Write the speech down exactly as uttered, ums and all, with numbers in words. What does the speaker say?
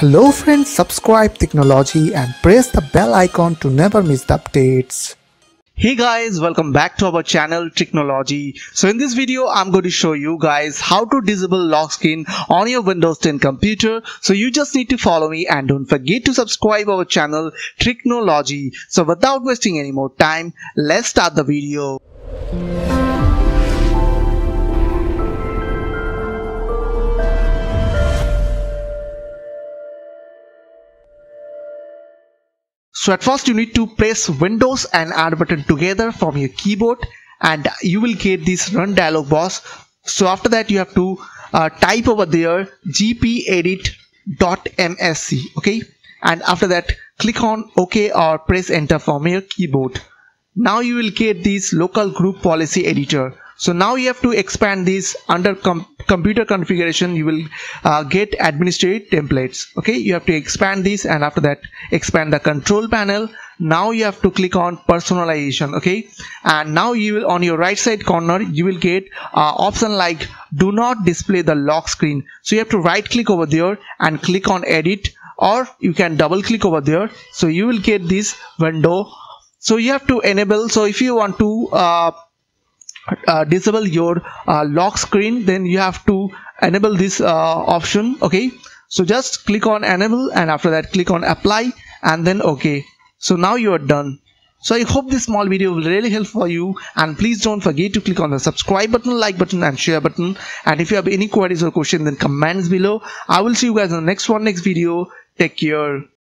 Hello friends, subscribe Tricknology and press the bell icon to never miss the updates. Hey guys, welcome back to our channel Tricknology. So in this video I'm going to show you guys how to disable lock screen on your Windows ten computer. So you just need to follow me and don't forget to subscribe our channel Tricknology. So without wasting any more time, let's start the video. So at first you need to press Windows and R button together from your keyboard and you will get this run dialog box. So after that you have to uh, type over there g p edit dot m s c, okay, and after that click on OK or press enter from your keyboard. Now you will get this local group policy editor. So now you have to expand this under com computer configuration. You will uh, get administrative templates, okay. You have to expand this and after that expand the control panel. Now you have to click on personalization, okay, and now you will, on your right side corner, you will get uh, option like do not display the lock screen. So you have to right click over there and click on edit, or you can double click over there. So you will get this window. So you have to enable. So if you want to uh, Uh, disable your uh, lock screen, then you have to enable this uh, option, okay. So just click on enable and after that click on apply and then okay. So now you are done. So I hope this small video will really help for you, and please don't forget to click on the subscribe button, like button and share button. And if you have any queries or questions, then comments below. I will see you guys in the next one next video. Take care.